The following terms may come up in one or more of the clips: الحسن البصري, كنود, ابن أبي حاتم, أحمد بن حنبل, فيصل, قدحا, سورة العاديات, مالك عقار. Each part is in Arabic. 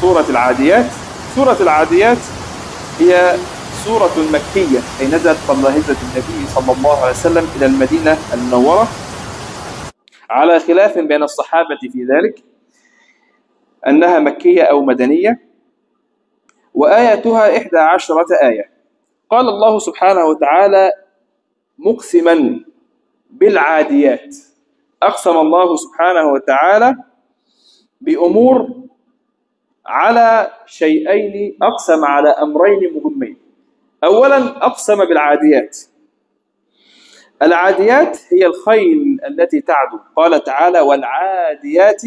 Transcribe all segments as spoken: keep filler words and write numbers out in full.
سورة العاديات. سورة العاديات هي سورة مكية، أي نزلت قبل هجرة النبي صلى الله عليه وسلم إلى المدينة المنورة، على خلاف بين الصحابة في ذلك أنها مكية أو مدنية، وآيتها إحدى عشرة آية. قال الله سبحانه وتعالى مقسما بالعاديات، أقسم الله سبحانه وتعالى بأمور على شيئين، أقسم على أمرين مهمين. أولا أقسم بالعاديات. العاديات هي الخيل التي تعدو، قال تعالى والعاديات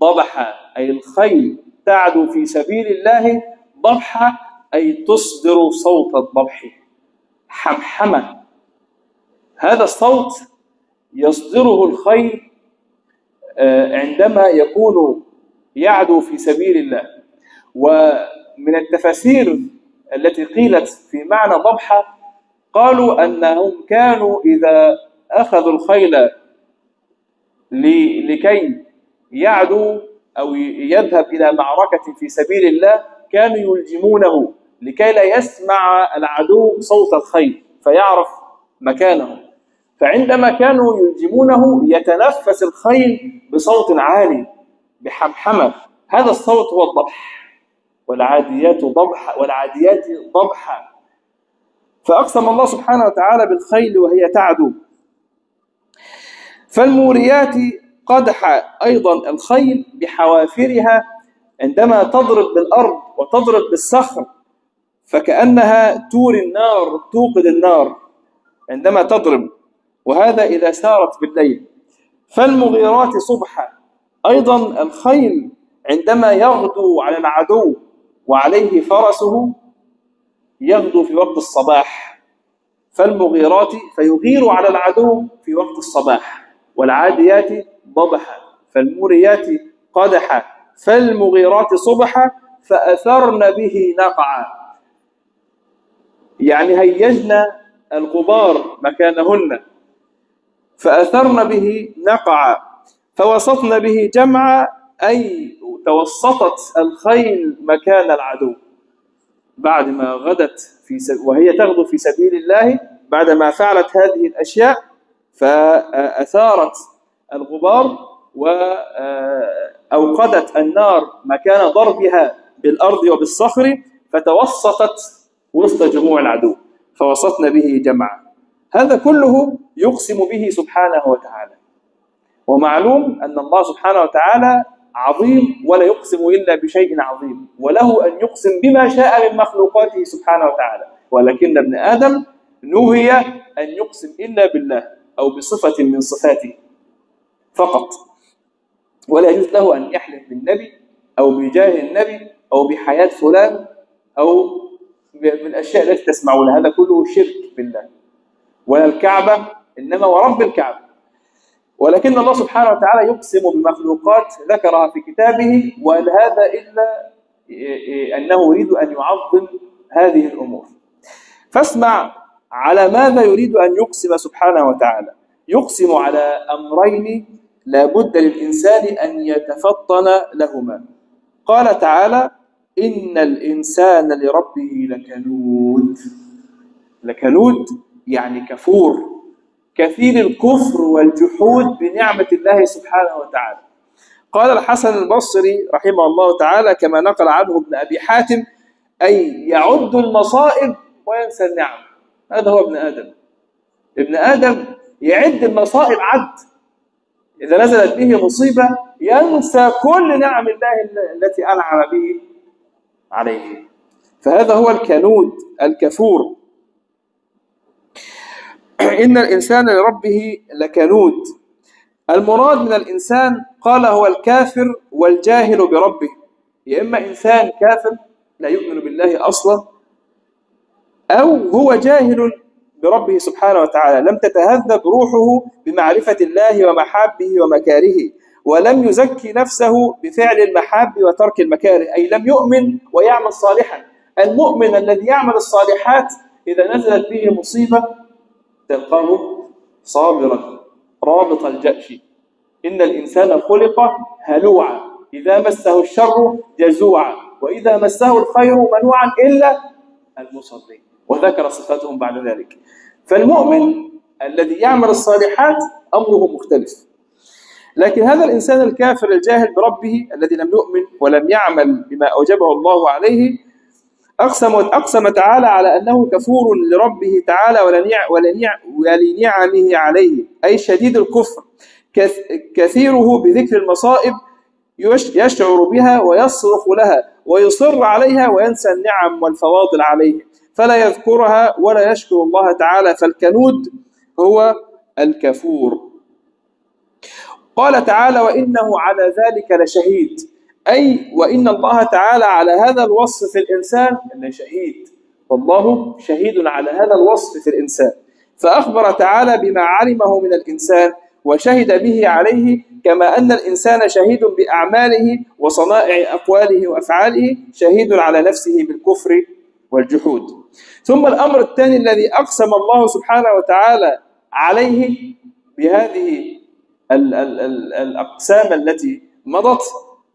ضبحا، أي الخيل تعدو في سبيل الله ضبحا، أي تصدر صوت الضبح حمحمة. هذا الصوت يصدره الخيل عندما يكون يعدو في سبيل الله. ومن التفاسير التي قيلت في معنى ضبحة قالوا أنهم كانوا إذا أخذوا الخيل لكي يعدو أو يذهب إلى معركة في سبيل الله كانوا يلجمونه لكي لا يسمع العدو صوت الخيل فيعرف مكانه، فعندما كانوا يلجمونه يتنفس الخيل بصوت عالي بحمحمة. هذا الصوت هو الضبح، والعاديات ضبح والعاديات ضبحا. فأقسم الله سبحانه وتعالى بالخيل وهي تعدو. فالموريات قدحا، أيضا الخيل بحوافرها عندما تضرب بالأرض وتضرب بالصخر فكأنها توري النار، توقد النار عندما تضرب، وهذا إذا سارت بالليل. فالمغيرات صبحا، أيضا الخيل عندما يغدو على العدو وعليه فرسه يغدو في وقت الصباح، فالمغيرات فيغير على العدو في وقت الصباح. والعاديات ضبحا، فالموريات قدحا، فالمغيرات صبحا، فأثرن به نقعا، يعني هيجن الغبار مكانهن، فأثرن به نقعا، فوسطن به جمعا، أي توسطت الخيل مكان العدو بعدما غدت في سب... وهي تغدو في سبيل الله. بعدما فعلت هذه الأشياء فأثارت الغبار وأوقدت النار مكان ضربها بالأرض وبالصخر، فتوسطت وسط جموع العدو فوسطن به جمعا. هذا كله يقسم به سبحانه وتعالى. ومعلوم أن الله سبحانه وتعالى عظيم، ولا يقسم إلا بشيء عظيم، وله أن يقسم بما شاء من مخلوقاته سبحانه وتعالى، ولكن ابن آدم نهي أن يقسم إلا بالله أو بصفة من صفاته فقط، ولا يجوز له أن يحلف بالنبي أو بجاه النبي أو بحياة فلان أو بالأشياء التي تسمعونها، هذا كله شرك بالله. ولا الكعبة، إنما ورب الكعبة. ولكن الله سبحانه وتعالى يقسم بمخلوقات ذكرها في كتابه، وهذا إلا أنه يريد أن يعظم هذه الأمور. فاسمع على ماذا يريد أن يقسم سبحانه وتعالى. يقسم على أمرين لا بد للإنسان أن يتفطن لهما. قال تعالى إن الإنسان لربه لكنود. لكنود يعني كفور، كثير الكفر والجحود بنعمة الله سبحانه وتعالى. قال الحسن البصري رحمه الله تعالى كما نقل عنه ابن أبي حاتم أي يعد المصائب وينسى النعم. هذا هو ابن آدم. ابن آدم يعد المصائب عد، إذا نزلت به مصيبة ينسى كل نعم الله التي أنعم به عليه. فهذا هو الكنود الكفور. إن الإنسان لربه لكنود. المراد من الإنسان قال هو الكافر والجاهل بربه، يا إما إنسان كافر لا يؤمن بالله أصلا، أو هو جاهل بربه سبحانه وتعالى، لم تتهذب روحه بمعرفة الله ومحابه ومكاره، ولم يزكي نفسه بفعل المحاب وترك المكاره، أي لم يؤمن ويعمل صالحا. المؤمن الذي يعمل الصالحات إذا نزلت به مصيبة تلقاه صابرا رابط الجأش. إن الإنسان خلق هلوعا، إذا مسه الشر جزوعا وإذا مسه الخير منوعا إلا المصلين، وذكر صفاتهم بعد ذلك. فالمؤمن الذي يعمل الصالحات أمره مختلف، لكن هذا الإنسان الكافر الجاهل بربه الذي لم يؤمن ولم يعمل بما أوجبه الله عليه، أقسم أقسم تعالى على أنه كفور لربه تعالى ولنعمه عليه، أي شديد الكفر كثيره بذكر المصائب يشعر بها ويصرخ لها ويصر عليها وينسى النعم والفواضل عليه فلا يذكرها ولا يشكر الله تعالى، فالكنود هو الكفور. قال تعالى: وإنه على ذلك لشهيد، أي وإن الله تعالى على هذا الوصف في الإنسان لشهيد، والله شهيد على هذا الوصف في الإنسان. فأخبر تعالى بما علمه من الإنسان وشهد به عليه، كما أن الإنسان شهيد بأعماله وصنائع أقواله وأفعاله، شهيد على نفسه بالكفر والجحود. ثم الأمر الثاني الذي أقسم الله سبحانه وتعالى عليه بهذه ال ال ال الأقسام التي مضت،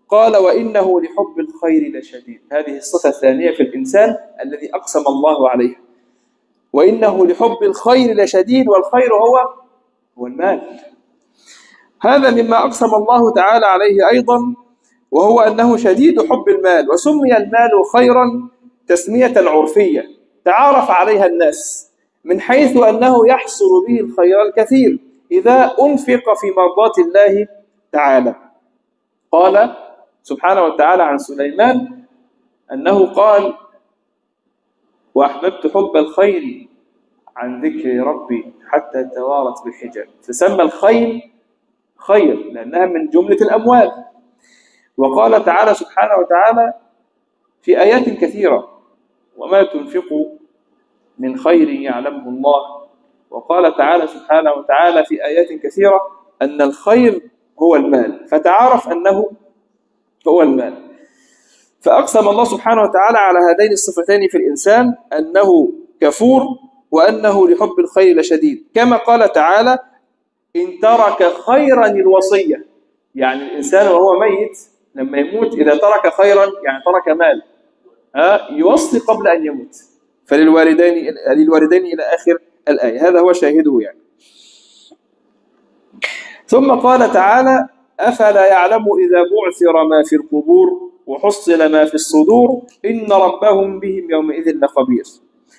قال: وإنه لحب الخير لشديد. هذه الصفة الثانية في الإنسان الذي أقسم الله عليه، وإنه لحب الخير لشديد، والخير هو هو المال. هذا مما أقسم الله تعالى عليه أيضا، وهو أنه شديد حب المال. وسمي المال خيرا تسمية عرفية تعارف عليها الناس، من حيث أنه يحصل به الخير الكثير إذا أنفق في مرضات الله تعالى. قال سبحانه وتعالى عن سليمان أنه قال: وأحببت حب الخيل عن ذكر ربي حتى توارت بالحجاب. فسمى الخيل خير لأنها من جملة الأموال. وقال تعالى سبحانه وتعالى في آيات كثيرة: وما تنفقوا من خير يعلمه الله. وقال تعالى سبحانه وتعالى في آيات كثيرة أن الخير هو المال، فتعارف أنه هو المال. فأقسم الله سبحانه وتعالى على هذين الصفتين في الإنسان، أنه كفور وأنه لحب الخير لشديد. كما قال تعالى: إن ترك خيرا الوصية، يعني الإنسان وهو ميت لما يموت إذا ترك خيرا، يعني ترك مال، يوصي قبل أن يموت، فللوالدين للوالدين إلى آخر الآية. هذا هو شاهده يعني. ثم قال تعالى: أفلا يعلم إذا بعثر ما في القبور وحصل ما في الصدور إن ربهم بهم يومئذ لخبير.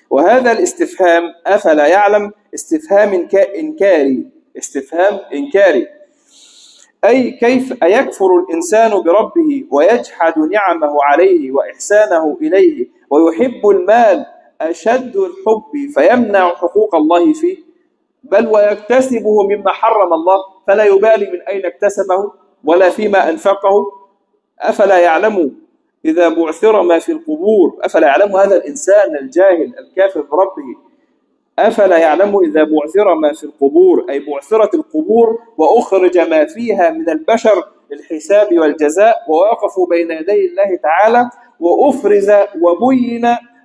وهذا الاستفهام أفلا يعلم استفهام إنكاري، استفهام إنكاري، أي كيف أيكفر الإنسان بربه ويجحد نعمه عليه وإحسانه إليه ويحب المال أشد الحب فيمنع حقوق الله فيه، بل ويكتسبه مما حرم الله فلا يبالي من أين اكتسبه ولا فيما أنفقه. أفلا يعلم إذا بعثر ما في القبور، أفلا يعلم هذا الإنسان الجاهل الكافر بربه، أفلا يعلم إذا بعثر ما في القبور، أي بعثرت القبور وأخرج ما فيها من البشر للحساب والجزاء، ووقفوا بين يدي الله تعالى، وأفرز وبين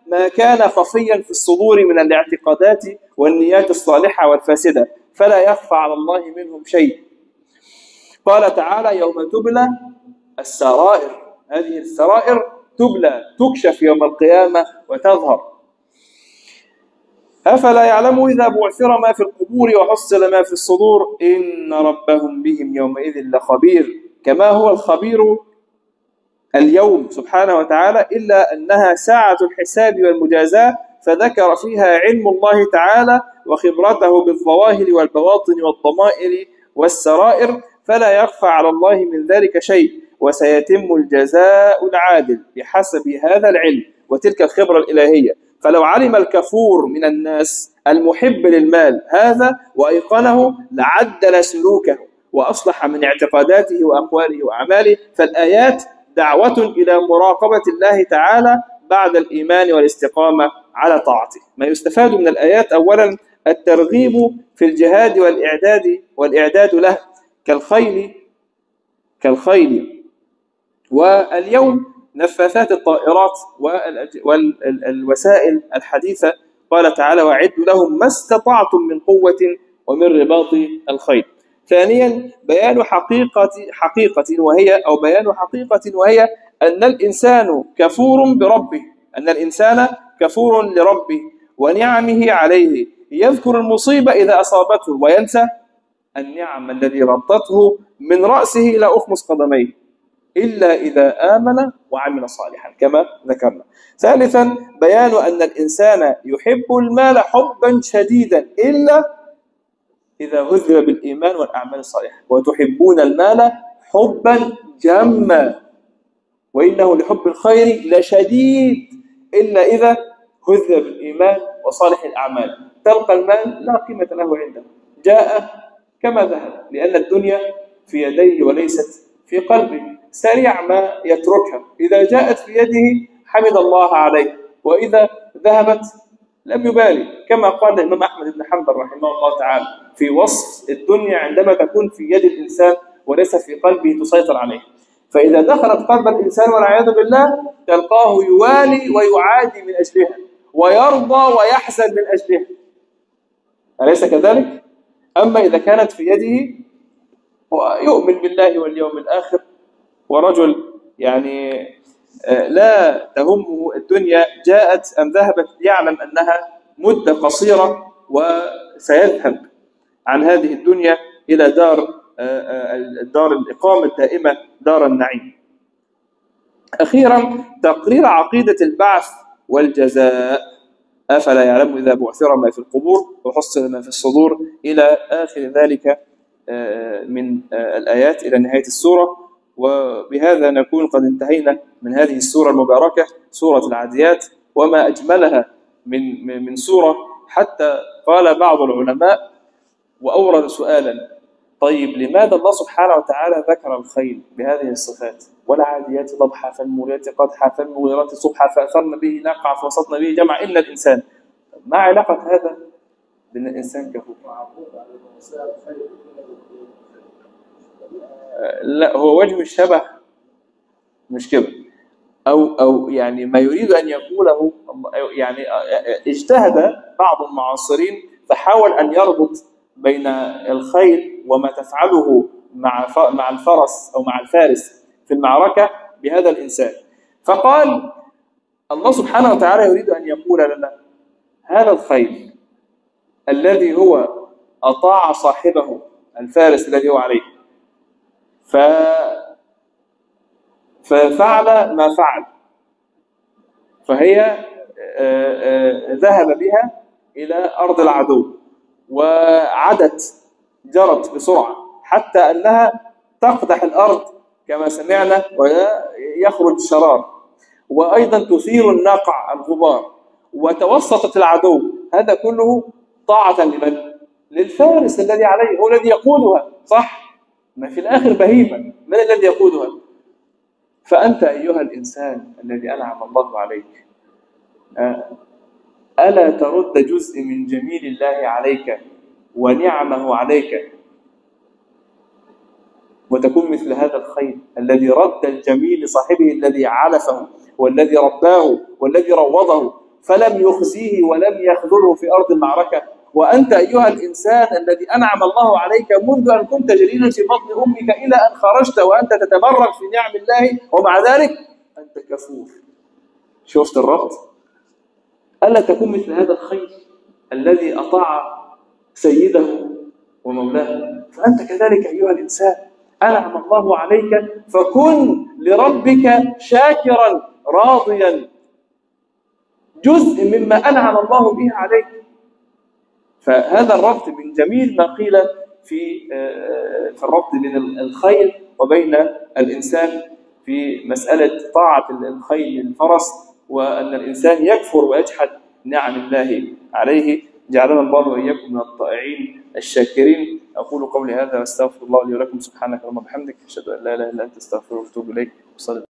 ما كان خفيا في الصدور من الاعتقادات والنيات الصالحة والفاسدة، فلا يخفى على الله منهم شيء. قال تعالى: يوم تبلى السرائر، هذه السرائر تبلى تكشف يوم القيامة وتظهر. أفلا يعلم إذا بعثر ما في القبور وحصل ما في الصدور إن ربهم بهم يومئذ لخبير، كما هو الخبير اليوم سبحانه وتعالى، إلا أنها ساعة الحساب والمجازاة، فذكر فيها علم الله تعالى وخبرته بالظواهر والبواطن والضمائر والسرائر، فلا يخفى على الله من ذلك شيء، وسيتم الجزاء العادل بحسب هذا العلم وتلك الخبرة الإلهية. فلو علم الكفور من الناس المحب للمال هذا وأيقنه لعدل سلوكه وأصلح من اعتقاداته وأقواله وأعماله. فالآيات دعوة إلى مراقبة الله تعالى بعد الإيمان والاستقامة على طاعته. ما يستفاد من الآيات: أولا الترغيب في الجهاد والإعداد والإعداد له كالخيل كالخيل واليوم نفاثات الطائرات والوسائل الحديثة. قال تعالى: وأعدوا لهم ما استطعتم من قوة ومن رباط الخيل. ثانيا بيان حقيقة حقيقة وهي أو بيان حقيقة وهي أن الإنسان كفور بربه، أن الإنسان كفور لربه ونعمه عليه، يذكر المصيبة إذا أصابته وينسى النعم الذي ربطته من رأسه إلى أخمص قدميه إلا إذا آمن وعمل صالحا كما ذكرنا. ثالثا بيان أن الإنسان يحب المال حبا شديدا إلا إذا غذر بالإيمان والأعمال الصالحة. وتحبون المال حبا جما وإنه لحب الخير لشديد إلا إذا غذر بالإيمان وصالح الأعمال. تلقى المال لا قيمة له عنده، جاء كما ذهب لأن الدنيا في يديه وليست في قلبه، سريع ما يتركها. إذا جاءت في يده حمد الله عليه وإذا ذهبت لم يبالي، كما قال الإمام أحمد بن حنبل رحمه الله تعالى في وصف الدنيا عندما تكون في يد الإنسان وليس في قلبه تسيطر عليه. فإذا دخلت قلب الإنسان والعياذ بالله تلقاه يوالي ويعادي من أجلها ويرضى ويحزن من أجلها، أليس كذلك؟ أما إذا كانت في يده ويؤمن بالله واليوم الآخر ورجل يعني لا تهمه الدنيا، جاءت أم ذهبت يعلم أنها مدة قصيرة وسيذهب عن هذه الدنيا إلى دار دار الإقامة الدائمة دار النعيم. أخيرا تقرير عقيدة البعث والجزاء، أفلا يعلم إذا بعثر ما في القبور وحصل ما في الصدور إلى آخر ذلك من الآيات إلى نهاية السورة. وبهذا نكون قد انتهينا من هذه السورة المباركة سورة العاديات، وما أجملها من من سورة. حتى قال بعض العلماء وأورد سؤالا، طيب لماذا الله سبحانه وتعالى ذكر الخيل بهذه الصفات؟ والعاديات ضبحا فالموريات قدحا فالمغيرات صبحا فأثرن به نقعا فوسطن به جمعا إلا الإنسان، ما علاقة هذا بأن الإنسان كفور؟ لا، هو وجه الشبه مش كده، أو أو يعني ما يريد أن يقوله، يعني اجتهد بعض المعاصرين فحاول أن يربط بين الخيل وما تفعله مع مع الفرس أو مع الفارس في المعركة بهذا الإنسان، فقال الله سبحانه وتعالى يريد أن يقول لنا هذا الخيل الذي هو أطاع صاحبه الفارس الذي هو عليه ف... ففعل ما فعل، فهي ذهب بها إلى أرض العدو وعدت جرت بسرعة حتى أنها تقدح الأرض كما سمعنا ويخرج شرار، وأيضا تثير الناقع الغبار، وتوسطت العدو. هذا كله طاعة لمن؟ للفارس الذي عليه، هو الذي يقودها، صح؟ ما في الآخر بهيمة، من الذي يقودها؟ فأنت أيها الإنسان الذي أنعم الله عليك، ألا ترد جزء من جميل الله عليك ونعمه عليك وتكون مثل هذا الخيل الذي رد الجميل لصاحبه الذي علفه والذي رباه والذي روضه فلم يخزيه ولم يخذله في أرض المعركة، وأنت أيها الإنسان الذي أنعم الله عليك منذ أن كنت جليلا في بطن أمك إلى أن خرجت وأنت تتبرك في نعم الله ومع ذلك أنت كفور. شفت الربط؟ ألا تكون مثل هذا الخيل الذي أطاع سيده ومولاه؟ فأنت كذلك أيها الإنسان أنعم الله عليك، فكن لربك شاكرا راضيا، جزء مما أنعم الله به عليك. فهذا الربط من جميل ما قيل في في الربط بين الخيل وبين الإنسان في مسألة طاعة الخيل للفرس، وأن الإنسان يكفر ويجحد نعم الله عليه. جعلنا الله وإياكم من الطائعين الشاكرين. أقول قولي هذا وأستغفر الله لي ولكم، سبحانك اللهم وبحمدك، أشهد أن لا إله إلا أنت، أستغفرك وأتوب إليك.